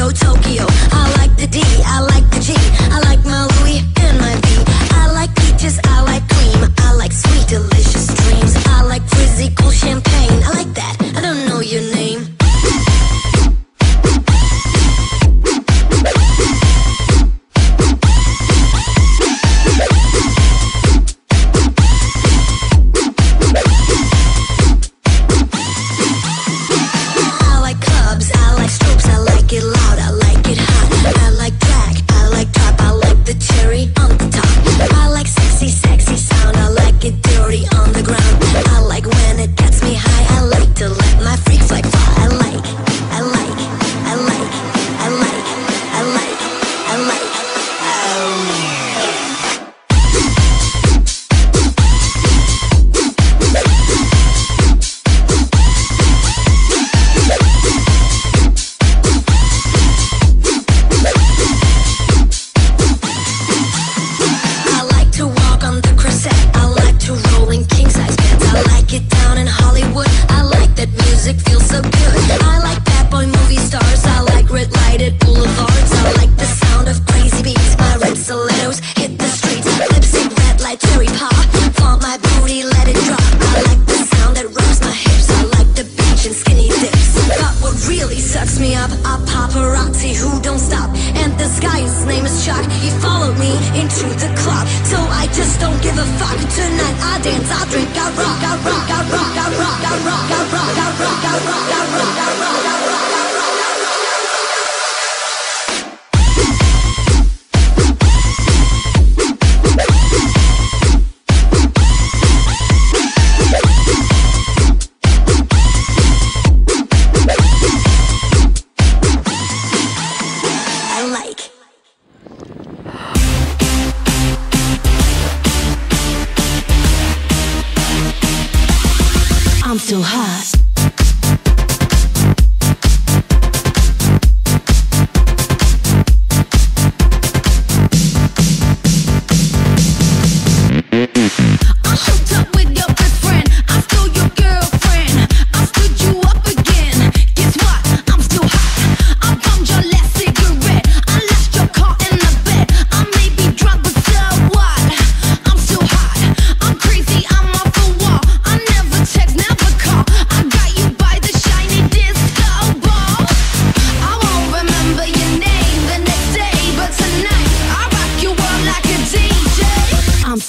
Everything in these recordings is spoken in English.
Creo Tokyo. I like the D, I like the G, I like my Louis and my V. I like peaches, I like cream, I like sweet delicious dreams. I like fizzy cool champagne, I like that, I don't know your name.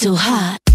So hot.